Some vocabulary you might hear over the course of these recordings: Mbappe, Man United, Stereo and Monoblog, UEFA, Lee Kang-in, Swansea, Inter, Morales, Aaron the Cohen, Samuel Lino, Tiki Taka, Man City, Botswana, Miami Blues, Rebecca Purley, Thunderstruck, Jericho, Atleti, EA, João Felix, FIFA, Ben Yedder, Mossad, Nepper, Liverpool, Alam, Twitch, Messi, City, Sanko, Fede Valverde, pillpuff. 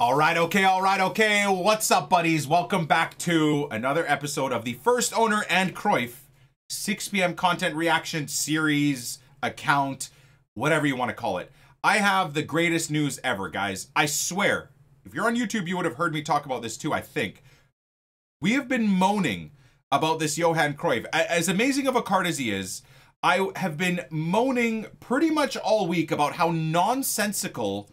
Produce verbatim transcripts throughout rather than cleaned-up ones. All right, okay, all right, okay. What's up, buddies? Welcome back to another episode of the First Owner and Cruyff six p m content reaction series, account, whatever you want to call it. I have the greatest news ever, guys. I swear, if you're on YouTube, you would have heard me talk about this too, I think. We have been moaning about this Johan Cruyff. As amazing of a card as he is, I have been moaning pretty much all week about how nonsensical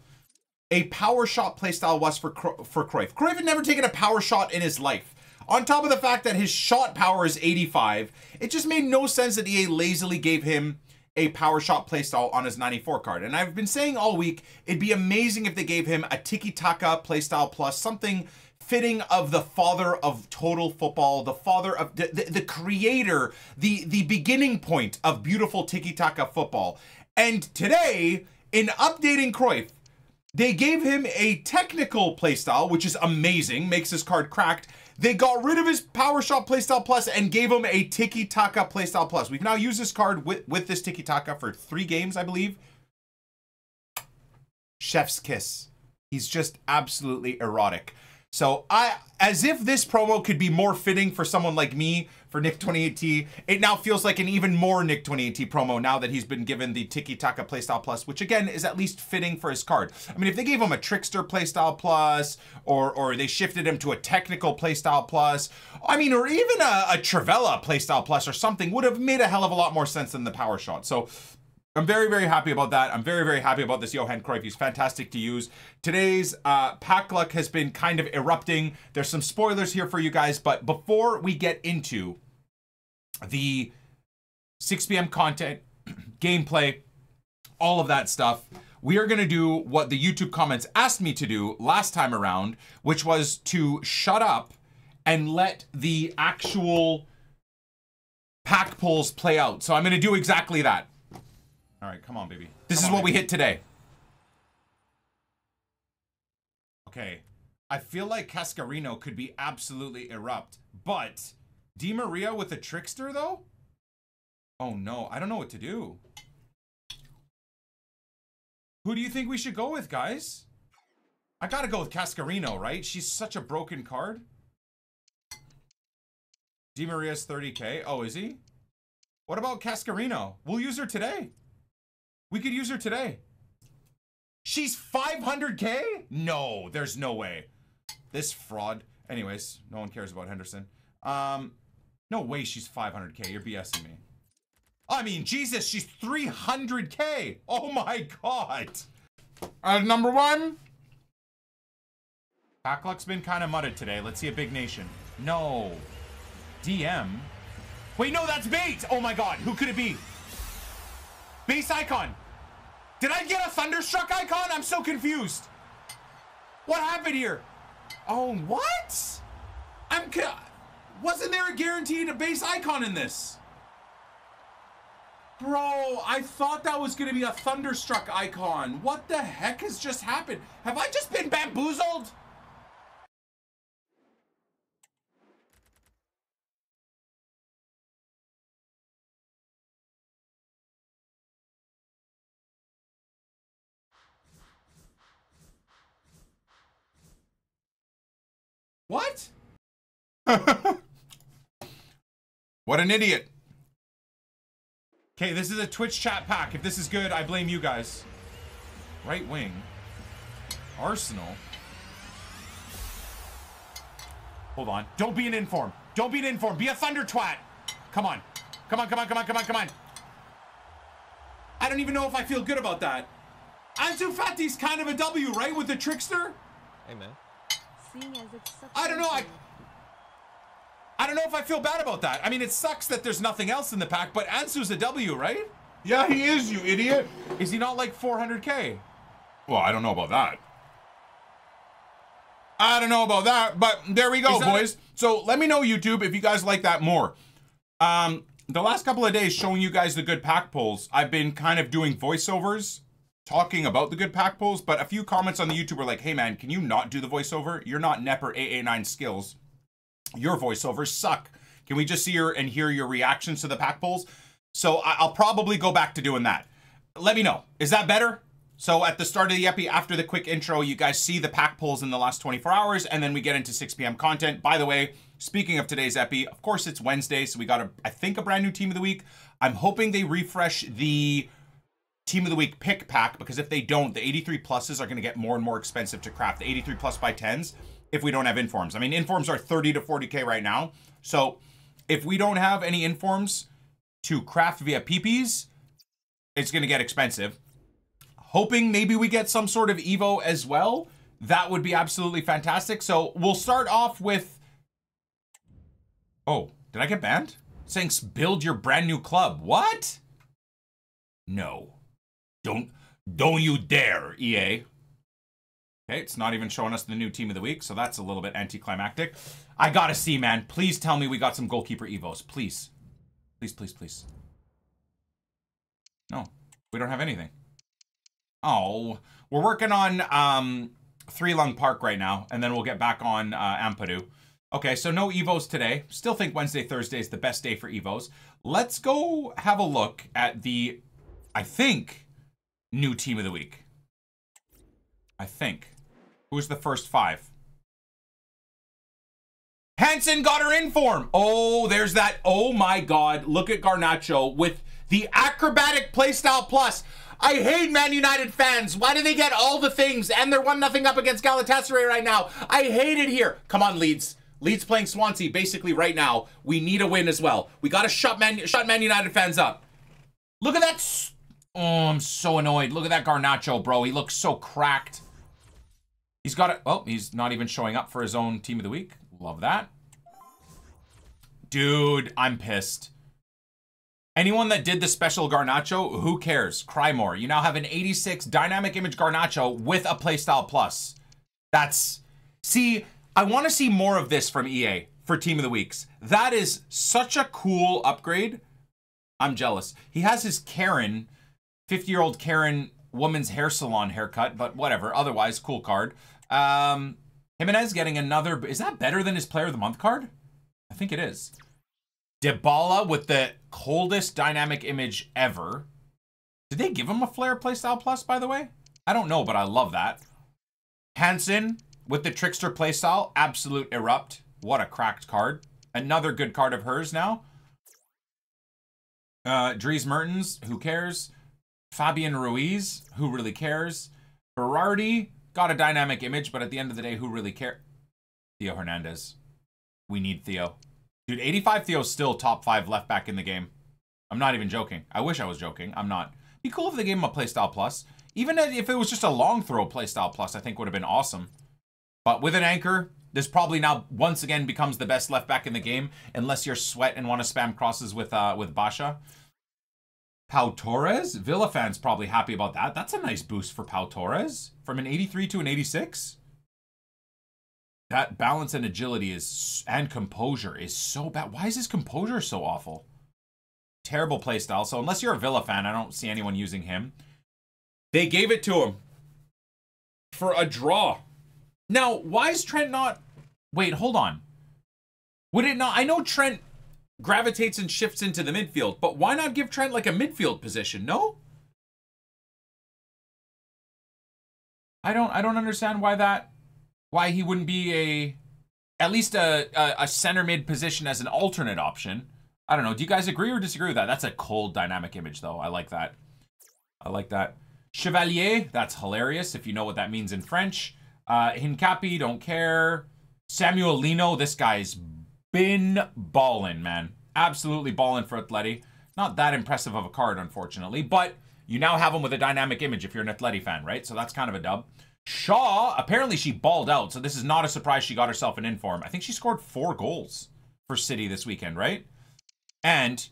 a power shot playstyle was for for Cruyff. Cruyff had never taken a power shot in his life. On top of the fact that his shot power is eighty-five, it just made no sense that E A lazily gave him a power shot playstyle on his ninety-four card. And I've been saying all week, it'd be amazing if they gave him a tiki-taka playstyle plus, something fitting of the father of total football, the father of the, the, the creator, the, the beginning point of beautiful tiki-taka football. And today, in updating Cruyff, they gave him a technical playstyle, which is amazing, makes his card cracked. They got rid of his Power Shot playstyle plus and gave him a Tiki Taka playstyle plus. We've now used this card with, with this Tiki Taka for three games, I believe. Chef's kiss. He's just absolutely erotic. So I, as if this promo could be more fitting for someone like me, for Nick twenty-eight T, it now feels like an even more Nick twenty-eight T promo now that he's been given the Tiki Taka playstyle plus, which again is at least fitting for his card. I mean, if they gave him a trickster playstyle plus, or or they shifted him to a technical playstyle plus, I mean, or even a, a Travella playstyle plus or something, would have made a hell of a lot more sense than the power shot. So I'm very, very happy about that. I'm very, very happy about this Johan Cruyff. He's fantastic to use. Today's uh, pack luck has been kind of erupting. There's some spoilers here for you guys, but before we get into the six p m content, gameplay, all of that stuff, we are going to do what the YouTube comments asked me to do last time around, which was to shut up and let the actual pack pulls play out. So I'm going to do exactly that. All right, come on, baby. This is what we hit today. Okay, I feel like Cascarino could be absolutely erupt, but Di Maria with a trickster, though? Oh, no, I don't know what to do. Who do you think we should go with, guys? I gotta go with Cascarino, right? She's such a broken card. Di Maria's thirty K. Oh, is he? What about Cascarino? We'll use her today. We could use her today. She's five hundred K? No, there's no way. This fraud. Anyways, no one cares about Henderson. Um, no way she's five hundred K. You're BSing me. I mean, Jesus, she's three hundred K. Oh my God. Uh, number one. Packluck's been kind of mudded today. Let's see a big nation. No. D M. Wait, no, that's bait. Oh my God. Who could it be? Base icon. Did I get a Thunderstruck icon? I'm so confused. What happened here? Oh, what? I'm wasn't there a guaranteed a base icon in this? Bro, I thought that was gonna be a Thunderstruck icon. What the heck has just happened? Have I just been bamboozled? What? What an idiot. Okay, this is a Twitch chat pack. If this is good, I blame you guys. Right wing. Arsenal. Hold on. Don't be an inform. Don't be an inform. Be a thunder twat. Come on. Come on, come on, come on, come on, come on. I don't even know if I feel good about that. Ansu Fati's kind of a W, right? With the trickster? Hey, man. I don't know. I, I don't know if I feel bad about that. I mean, it sucks that there's nothing else in the pack, but Ansu's a W, right? Yeah, he is, you idiot. Is he not like four hundred K? Well, I don't know about that. I don't know about that, but there we go, boys. So let me know, YouTube, if you guys like that more. Um, the last couple of days showing you guys the good pack pulls, I've been kind of doing voiceovers talking about the good pack pulls, but a few comments on the YouTube were like, hey man, can you not do the voiceover? You're not Nepper A A nine Skillz. Your voiceovers suck. Can we just see your and hear your reactions to the pack pulls? So I'll probably go back to doing that. let me know. Is that better? So at the start of the epi, after the quick intro, you guys see the pack pulls in the last twenty-four hours, and then we get into six p m content. By the way, speaking of today's epi, of course it's Wednesday, so we got, a, I think, a brand new Team of the Week. I'm hoping they refresh the Team of the Week pick pack, because if they don't, the eighty-three pluses are going to get more and more expensive to craft. The eighty-three plus by tens, if we don't have informs. I mean, informs are thirty to forty K right now. So if we don't have any informs to craft via P Ps, it's going to get expensive. Hoping maybe we get some sort of Evo as well. That would be absolutely fantastic. So we'll start off with... Oh, did I get banned? Saying build your brand new club. What? No. Don't, don't you dare, E A. Okay, it's not even showing us the new Team of the Week, so that's a little bit anticlimactic. I gotta see, man. Please tell me we got some goalkeeper Evos. Please. Please, please, please. No, we don't have anything. Oh, we're working on um, Three Lung Park right now, and then we'll get back on uh, Ampadu. Okay, so no Evos today. Still think Wednesday, Thursday is the best day for Evos. Let's go have a look at the, I think, new Team of the Week. I think. Who's the first five? Hansen got her inform. Oh, there's that. Oh my God. Look at Garnacho with the acrobatic playstyle plus. I hate Man United fans. Why do they get all the things? And they're one nothing up against Galatasaray right now. I hate it here. Come on, Leeds. Leeds playing Swansea basically right now. We need a win as well. We got to shut Man, shut Man United fans up. Look at that. Oh, I'm so annoyed. Look at that Garnacho, bro. He looks so cracked. He's got it. Well, he's not even showing up for his own Team of the Week. Love that. Dude, I'm pissed. Anyone that did the special Garnacho, who cares? Cry more. You now have an eighty-six dynamic image Garnacho with a playstyle plus. That's... See, I want to see more of this from E A for Team of the Weeks. That is such a cool upgrade. I'm jealous. He has his Karen, fifty-year-old Karen woman's hair salon haircut, but whatever. Otherwise, cool card. Um, Jimenez getting another... Is that better than his Player of the Month card? I think it is. Dybala with the coldest dynamic image ever. Did they give him a Flare playstyle plus, by the way? I don't know, but I love that. Hansen with the trickster playstyle. Absolute erupt. What a cracked card. Another good card of hers now. Uh, Dries Mertens, who cares? Fabian Ruiz, who really cares? Berardi got a dynamic image, but at the end of the day, who really cares? Theo Hernandez. We need Theo. Dude, eighty-five Theo's still top five left back in the game. I'm not even joking. I wish I was joking. I'm not. It'd be cool if they gave him a playstyle plus. Even if it was just a long throw playstyle plus, I think would have been awesome. But with an anchor, this probably now once again becomes the best left back in the game, unless you're sweat and want to spam crosses with uh, with Basha. Pau Torres? Villa fans probably happy about that. That's a nice boost for Pau Torres. From an eighty-three to an eighty-six? That balance and agility is and composure is so bad. Why is his composure so awful? Terrible playstyle. So unless you're a Villa fan, I don't see anyone using him. They gave it to him for a draw. Now, why is Trent not... Wait, hold on. Would it not... I know Trent gravitates and shifts into the midfield, but why not give Trent like a midfield position? No? I don't, I don't understand why that... Why he wouldn't be a, at least a, a, a center mid position as an alternate option. I don't know. Do you guys agree or disagree with that? That's a cold dynamic image, though. I like that. I like that. Chevalier, that's hilarious if you know what that means in French. Uh, Hincapi, don't care. Samuel Lino, this guy's been ballin', man. Absolutely ballin' for Atleti. Not that impressive of a card, unfortunately, but you now have him with a dynamic image if you're an Atleti fan, right? So that's kind of a dub. Shaw, apparently she balled out, so this is not a surprise she got herself an inform. I think she scored four goals for City this weekend, right? And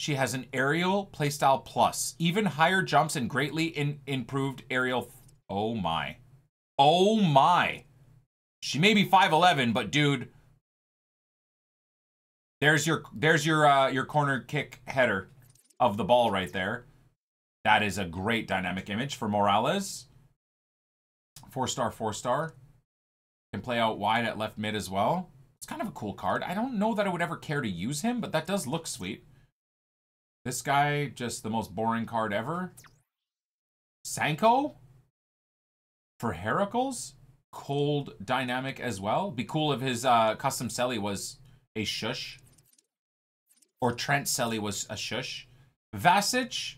she has an aerial playstyle plus. Even higher jumps and greatly in improved aerial... Oh, my. Oh, my. She may be five eleven, but, dude... There's your there's your uh, your corner kick header of the ball right there. That is a great dynamic image for Morales. Four star, four star. Can play out wide at left mid as well. It's kind of a cool card. I don't know that I would ever care to use him, but that does look sweet. This guy, just the most boring card ever. Sanko for Heracles. Cold dynamic as well. Be cool if his uh, custom Selly was a shush. Or Trent Selly was a shush. Vasic.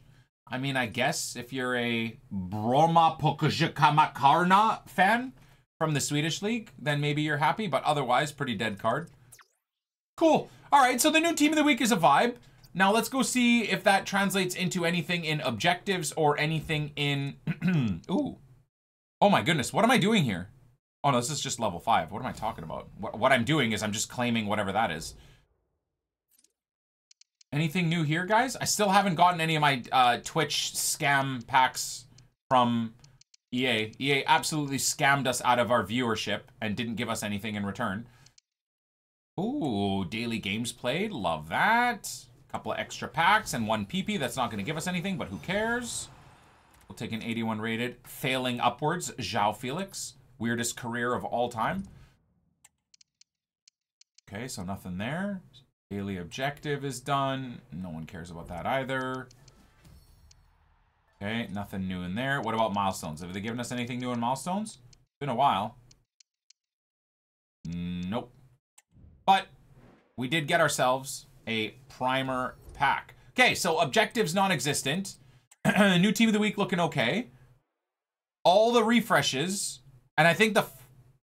I mean, I guess if you're a Broma Pokajkamakarna fan from the Swedish League, then maybe you're happy. But otherwise, pretty dead card. Cool. All right, so the new Team of the Week is a vibe. Now let's go see if that translates into anything in objectives or anything in... Ooh. Oh my goodness, what am I doing here? Oh no, this is just level five. What am I talking about? What, what I'm doing is I'm just claiming whatever that is. Anything new here, guys? I still haven't gotten any of my uh, Twitch scam packs from E A. E A absolutely scammed us out of our viewership and didn't give us anything in return. Ooh, daily games played. Love that. Couple of extra packs and one P P. That's not going to give us anything, but who cares? We'll take an eighty-one rated. Failing upwards. João Felix. Weirdest career of all time. Okay, so nothing there. Daily objective is done. No one cares about that either. Okay, nothing new in there. What about milestones? Have they given us anything new in milestones? It's been a while. Nope. But we did get ourselves a primer pack. Okay, so objectives non-existent. New Team of the Week looking okay. All the refreshes. And I think the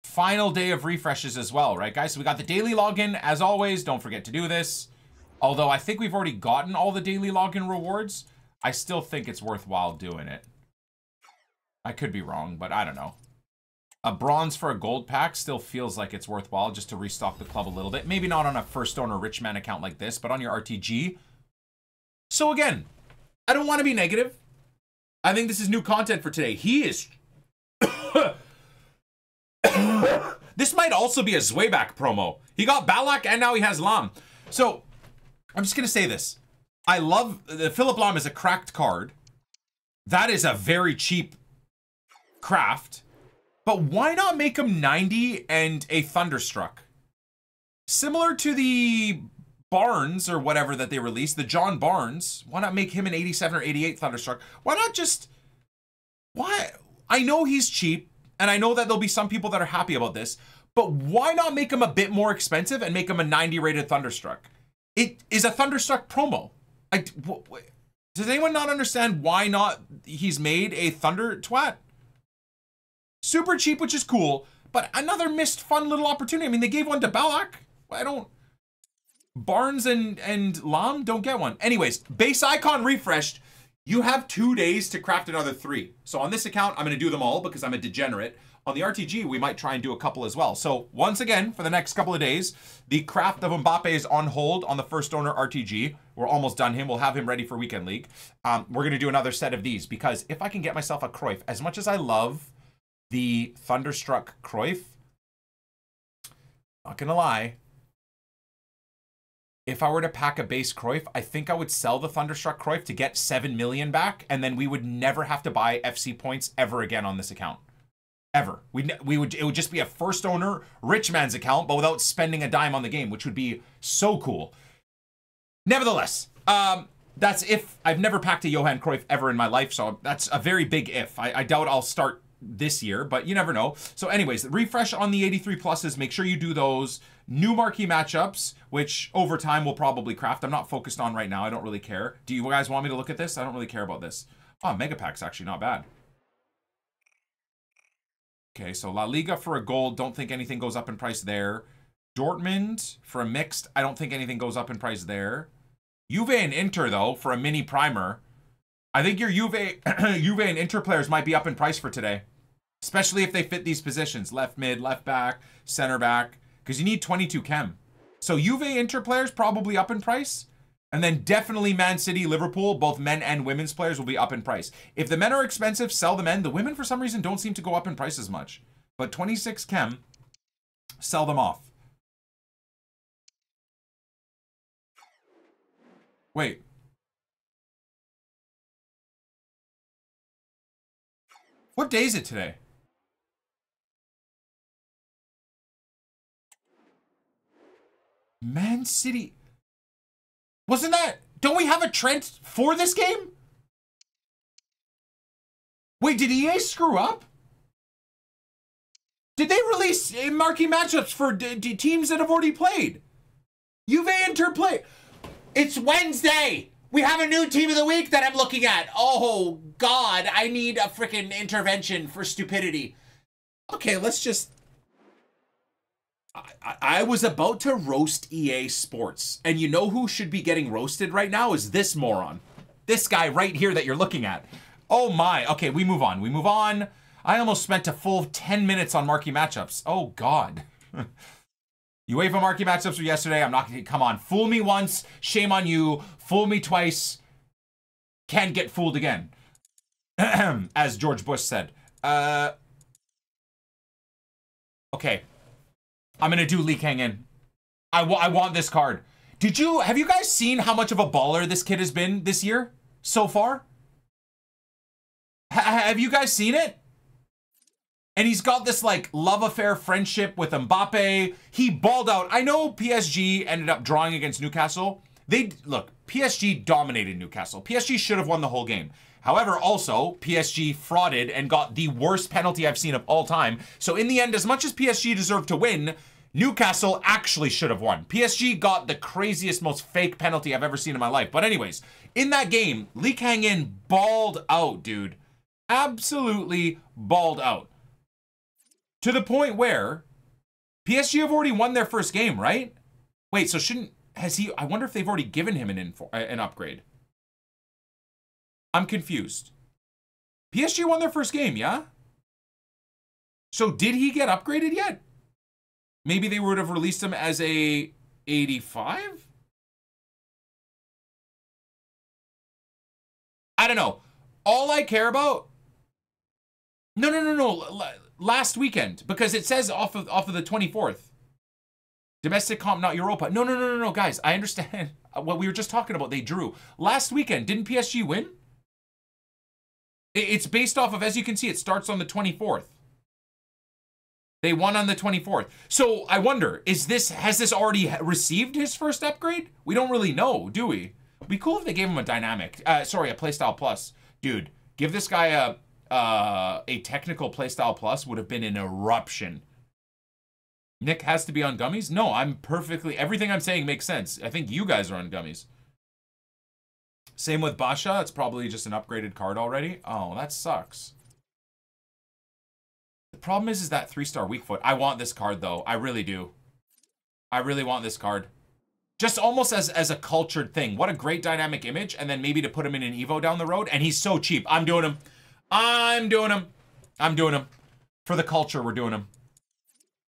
final day of refreshes as well, right, guys? So we got the daily login, as always. Don't forget to do this. Although I think we've already gotten all the daily login rewards. I still think it's worthwhile doing it. I could be wrong, but I don't know. A bronze for a gold pack still feels like it's worthwhile just to restock the club a little bit. Maybe not on a first owner rich man account like this, but on your R T G. So again, I don't want to be negative. I think this is new content for today. He is... This might also be a Zweiback promo. He got Balak and now he has Lam. So, I'm just going to say this. I love... the Philip Lam is a cracked card. That is a very cheap craft. But why not make him ninety and a Thunderstruck? Similar to the Barnes or whatever that they released, the John Barnes. Why not make him an eighty-seven or eighty-eight Thunderstruck? Why not just... Why? I know he's cheap. And I know that there'll be some people that are happy about this, but why not make him a bit more expensive and make him a ninety rated Thunderstruck? It is a Thunderstruck promo. I, does anyone not understand why not he's made a Thunder twat? Super cheap, which is cool, but another missed fun little opportunity. I mean, they gave one to Balak. I don't... Barnes and, and Lam don't get one. Anyways, base icon refreshed. You have two days to craft another three. So on this account, I'm going to do them all because I'm a degenerate. On the R T G, we might try and do a couple as well. So once again, for the next couple of days, the craft of Mbappe is on hold on the first owner R T G. We're almost done him. We'll have him ready for Weekend League. Um, we're going to do another set of these because if I can get myself a Cruyff, as much as I love the Thunderstruck Cruyff, not going to lie, if I were to pack a base Cruyff, I think I would sell the Thunderstruck Cruyff to get seven million back, and then we would never have to buy F C points ever again on this account. Ever. We'd, we would, it would just be a first owner, rich man's account, but without spending a dime on the game, which would be so cool. Nevertheless, um, that's if. I've never packed a Johan Cruyff ever in my life, so that's a very big if. I, I doubt I'll start this year, but you never know. So anyways, refresh on the eighty-three pluses. Make sure you do those. New marquee matchups, which over time we'll probably craft. I'm not focused on right now. I don't really care. Do you guys want me to look at this? I don't really care about this. Oh, Mega Pack's actually not bad. Okay, so La Liga for a gold. Don't think anything goes up in price there. Dortmund for a mixed. I don't think anything goes up in price there. Juve and Inter, though, for a mini primer. I think your Juve, Juve and Inter players might be up in price for today. Especially if they fit these positions. Left mid, left back, center back. Because you need twenty-two chem. So Juve Inter players probably up in price. And then definitely Man City, Liverpool, both men and women's players will be up in price. If the men are expensive, sell the men. The women, for some reason, don't seem to go up in price as much. But twenty-six chem, sell them off. Wait. What day is it today? Man City. Wasn't that... Don't we have a Trent for this game? Wait, did E A screw up? Did they release marquee matchups for d d teams that have already played? Juve Inter play. It's Wednesday. We have a new team of the week that I'm looking at. Oh, God. I need a freaking intervention for stupidity. Okay, let's just... I, I, I was about to roast E A Sports. And you know who should be getting roasted right now is this moron. This guy right here that you're looking at. Oh, my. Okay, we move on. We move on. I almost spent a full ten minutes on marquee matchups. Oh, God. UEFA marquee matchups for yesterday. I'm not going to... Come on. Fool me once. Shame on you. Fool me twice. Can't get fooled again. As George Bush said. Uh, okay. I'm going to do Lee Kang-in. I, wa I want this card. Did you... Have you guys seen how much of a baller this kid has been this year? So far? H have you guys seen it? And he's got this, like, love affair friendship with Mbappe. He balled out. I know P S G ended up drawing against Newcastle. They, look, P S G dominated Newcastle. P S G should have won the whole game. However, also, P S G frauded and got the worst penalty I've seen of all time. So, in the end, as much as P S G deserved to win, Newcastle actually should have won. P S G got the craziest, most fake penalty I've ever seen in my life. But anyways, in that game, Lee Kang-in balled out, dude. Absolutely balled out. To the point where P S G have already won their first game, right? Wait, so shouldn't... Has he... I wonder if they've already given him an info, uh, an upgrade. I'm confused. P S G won their first game, yeah? So did he get upgraded yet? Maybe they would have released him as a eighty-five? I don't know. All I care about... No, no, no, no. Last weekend, because it says off of off of the twenty-fourth, domestic comp, not Europa. No, no, no, no, no, guys. I understand what we were just talking about. They drew last weekend. Didn't P S G win? It's based off of, as you can see, it starts on the twenty-fourth. They won on the twenty-fourth. So I wonder, is this has this already received his first upgrade? We don't really know, do we? It'd be cool if they gave him a dynamic. Uh, sorry, a playstyle plus, dude. Give this guy a. Uh, a technical playstyle plus would have been an eruption. Nick has to be on gummies? No, I'm perfectly... Everything I'm saying makes sense. I think you guys are on gummies. Same with Basha. It's probably just an upgraded card already. Oh, that sucks. The problem is, is that three-star weak foot. I want this card, though. I really do. I really want this card. Just almost as, as a cultured thing. What a great dynamic image. And then maybe to put him in an Evo down the road. And he's so cheap. I'm doing him. I'm doing them. I'm doing them. For the culture, we're doing them.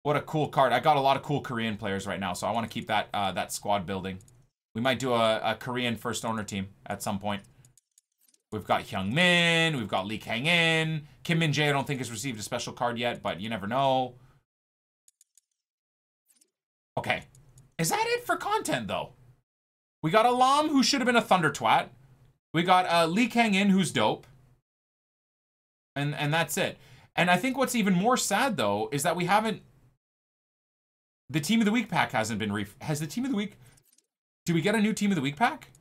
What a cool card. I got a lot of cool Korean players right now, so I want to keep that uh, that squad building. We might do a, a Korean first owner team at some point. We've got Hyung Min. We've got Lee Kang-in. Kim Min-jae I don't think has received a special card yet, but you never know. Okay. Is that it for content, though? We got Alam, who should have been a Thunder Twat. We got uh, Lee Kang-in, who's dope. And, and that's it. And I think what's even more sad, though, is that we haven't... The Team of the Week pack hasn't been... Ref has the Team of the Week... Do we get a new Team of the Week pack?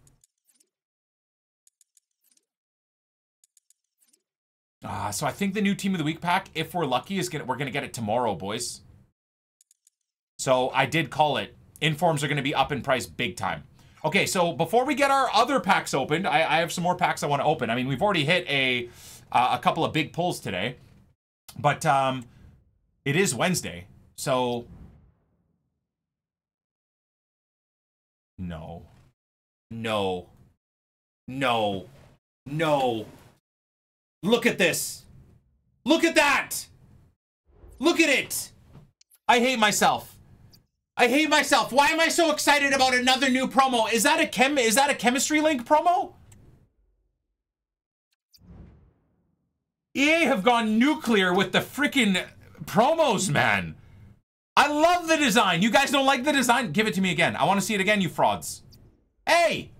Ah, so I think the new Team of the Week pack, if we're lucky, is gonna, we're going to get it tomorrow, boys. So I did call it. Informs are going to be up in price big time. Okay, so before we get our other packs opened, I, I have some more packs I want to open. I mean, we've already hit a... Uh, a couple of big pulls today, but um, it is Wednesday, so no, no, no, no. Look at this. Look at that. Look at it. I hate myself. I hate myself. Why am I so excited about another new promo? Is that a chem? Is that a Chemistry Link promo? E A have gone nuclear with the freaking promos, man. I love the design. You guys don't like the design? Give it to me again. I want to see it again, you frauds. Hey,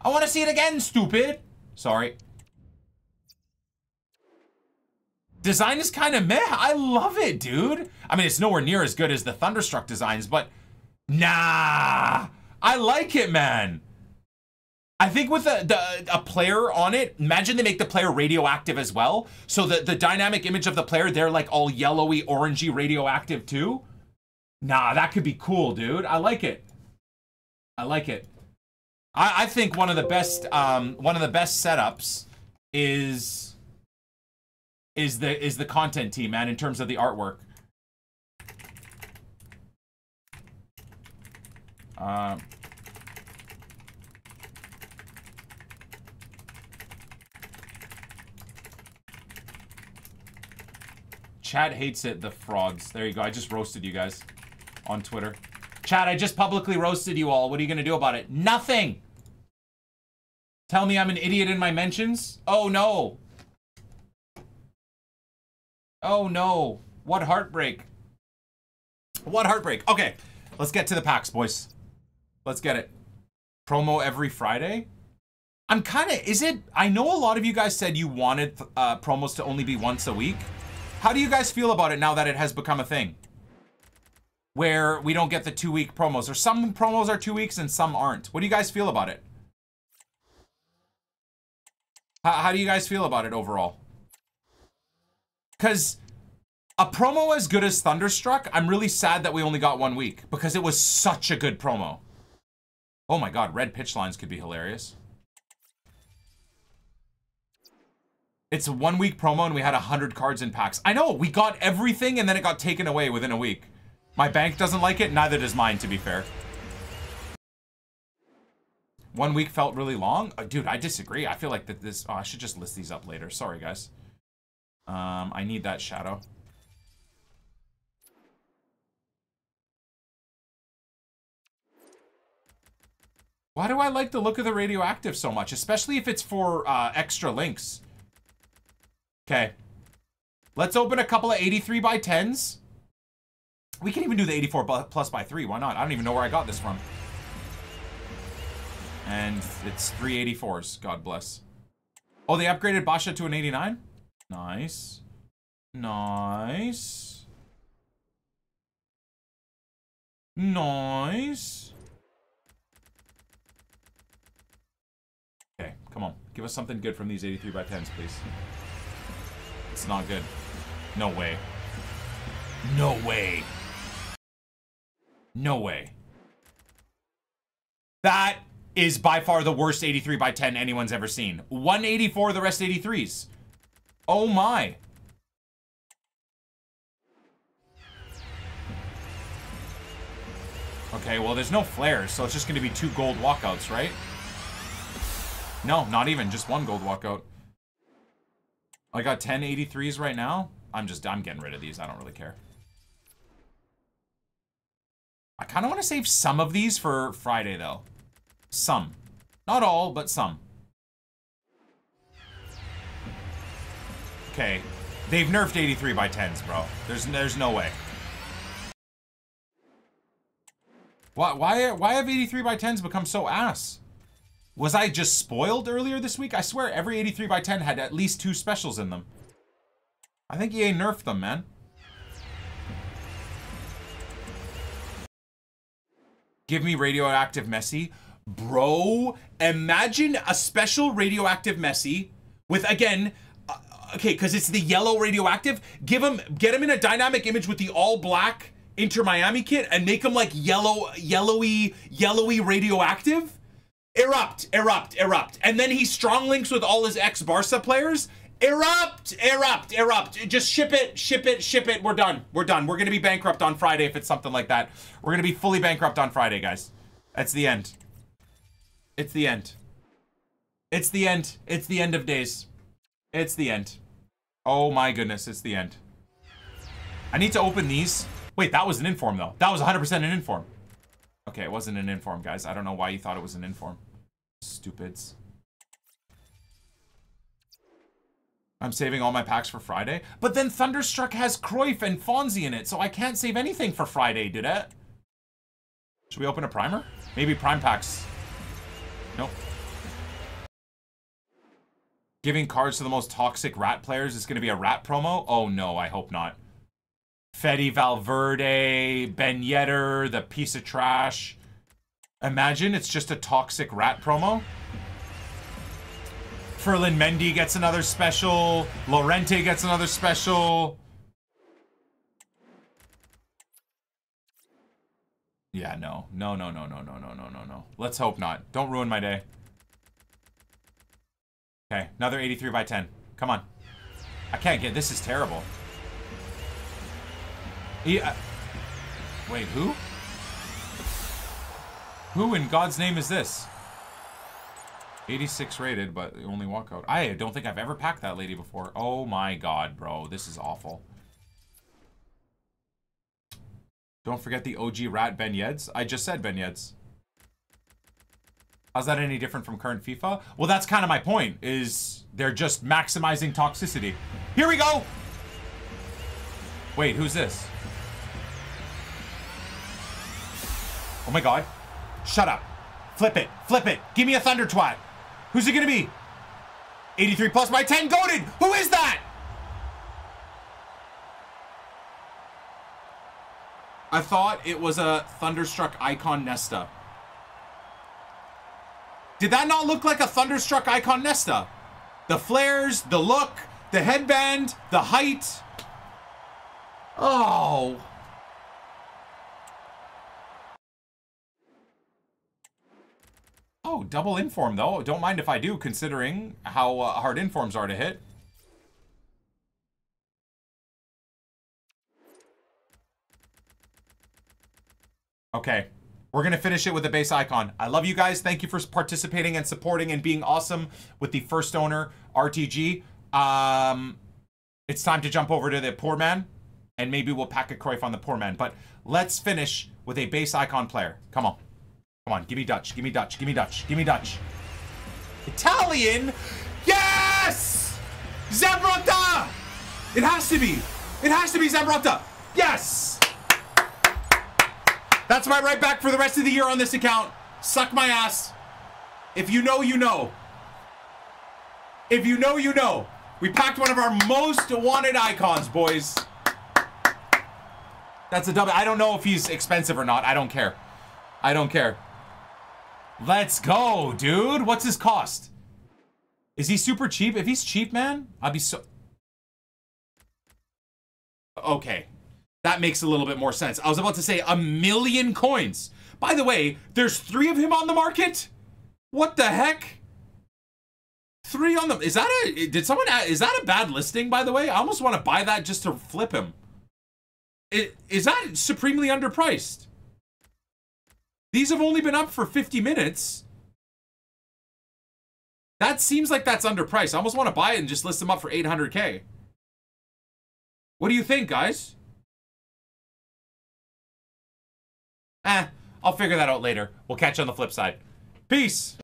I want to see it again, stupid. Sorry. Design is kind of meh. I love it, dude. I mean, it's nowhere near as good as the Thunderstruck designs, but nah, I like it, man. I think with a, the, a player on it, imagine they make the player radioactive as well. So the, the dynamic image of the player, they're like all yellowy, orangey, radioactive too. Nah, that could be cool, dude. I like it. I like it. I, I think one of the best, um, one of the best setups is, is the, is the content team, man, in terms of the artwork. Um, Chad hates it, the frogs. There you go. I just roasted you guys on Twitter. Chad, I just publicly roasted you all. What are you going to do about it? Nothing. Tell me I'm an idiot in my mentions? Oh, no. Oh, no. What heartbreak. What heartbreak. Okay. Let's get to the packs, boys. Let's get it. Promo every Friday. I'm kind of, is it, I know a lot of you guys said you wanted uh, promos to only be once a week. How do you guys feel about it now that it has become a thing? Where we don't get the two week promos, or some promos are two weeks and some aren't. What do you guys feel about it? How, how do you guys feel about it overall? Because a promo as good as Thunderstruck, I'm really sad that we only got one week because it was such a good promo. Oh my God, red pitch lines could be hilarious. It's a one week promo and we had one hundred cards in packs. I know, we got everything and then it got taken away within a week. My bank doesn't like it, neither does mine, to be fair. One week felt really long. Oh, dude, I disagree. I feel like that this, oh, I should just list these up later. Sorry, guys. Um, I need that shadow. Why do I like the look of the radioactive so much? Especially if it's for uh, extra links. Okay. Let's open a couple of eighty-three by tens. We can even do the eighty-four plus by three. Why not? I don't even know where I got this from. And it's three eighty-fours. God bless. Oh, they upgraded Basha to an eighty-nine? Nice. Nice. Nice. Okay, come on. Give us something good from these eighty-three by tens, please. It's not good. No way. No way. No way. That is by far the worst eighty-three by ten anyone's ever seen. one eighty-four, the rest eighty-threes. Oh my. Okay, well, there's no flares, so it's just going to be two gold walkouts, right? No, not even. Just one gold walkout. I got ten eighty-threes right now. I'm just, I'm getting rid of these. I don't really care. I kind of want to save some of these for Friday, though. Some. Not all, but some. Okay. They've nerfed eighty-three by tens, bro. There's there's no way. Why, why, why have eighty-three by tens become so ass? Was I just spoiled earlier this week? I swear every eighty-three by ten had at least two specials in them. I think E A nerfed them, man. Give me radioactive Messi. Bro, imagine a special radioactive Messi with, again, uh, okay, because it's the yellow radioactive. Give him, get him in a dynamic image with the all black Inter Miami kit and make him like yellow, yellowy, yellowy radioactive. Erupt, erupt, erupt. And then he strong links with all his ex-Barca players. Erupt, erupt, erupt. Just ship it, ship it, ship it. We're done. We're done. We're going to be bankrupt on Friday if it's something like that. We're going to be fully bankrupt on Friday, guys. That's the end. It's the end. It's the end. It's the end of days. It's the end. Oh my goodness, it's the end. I need to open these. Wait, that was an inform, though. That was one hundred percent an inform. Okay, it wasn't an inform, guys. I don't know why you thought it was an inform. Stupids. I'm saving all my packs for Friday. But then Thunderstruck has Cruyff and Fonzie in it, so I can't save anything for Friday, did it? Should we open a primer? Maybe prime packs. Nope. Giving cards to the most toxic rat players is going to be a rat promo? Oh no, I hope not. Fede Valverde, Ben Yedder, the piece of trash. Imagine it's just a toxic rat promo. Ferland-Mendy gets another special. Llorente gets another special. Yeah, no. No, no, no, no, no, no, no, no, no. Let's hope not. Don't ruin my day. Okay, another eighty-three by ten. Come on. I can't get... This is terrible. Yeah. Wait, who? Who in God's name is this? eighty-six rated, but the only walkout. I don't think I've ever packed that lady before. Oh my God, bro. This is awful. Don't forget the O G rat Ben Yedds. I just said Ben Yedds. How's that any different from current FIFA? Well, that's kind of my point, is they're just maximizing toxicity. Here we go! Wait, who's this? Oh my God. Shut up. Flip it. Flip it. Give me a thunder twat. Who's it gonna be? eighty-three plus by ten. Goated. Who is that? I thought it was a Thunderstruck icon Nesta. Did that not look like a Thunderstruck icon Nesta? The flares, the look, the headband, the height. Oh. Oh, double inform though. Don't mind if I do, considering how uh, hard informs are to hit. Okay. We're going to finish it with a base icon. I love you guys. Thank you for participating and supporting and being awesome with the first owner R T G. Um, it's time to jump over to the poor man, and maybe we'll pack a Cruyff on the poor man. But let's finish with a base icon player. Come on. Come on. Give me Dutch. Give me Dutch. Give me Dutch. Give me Dutch. Italian. Yes! Zebrotta! It has to be. It has to be Zebrotta. Yes! That's my right back for the rest of the year on this account. Suck my ass. If you know, you know. If you know, you know. We packed one of our most wanted icons, boys. That's a double. I don't know if he's expensive or not. I don't care. I don't care. Let's go, dude. What's his cost? Is he super cheap? If he's cheap, man, I'd be so... Okay. That makes a little bit more sense. I was about to say a million coins. By the way, there's three of him on the market? What the heck? Three on the... Is that a... Did someone... Is that a bad listing, by the way? I almost want to buy that just to flip him. It, is that supremely underpriced? These have only been up for fifty minutes. That seems like that's underpriced. I almost want to buy it and just list them up for eight hundred K. What do you think, guys? Eh, I'll figure that out later. We'll catch you on the flip side. Peace!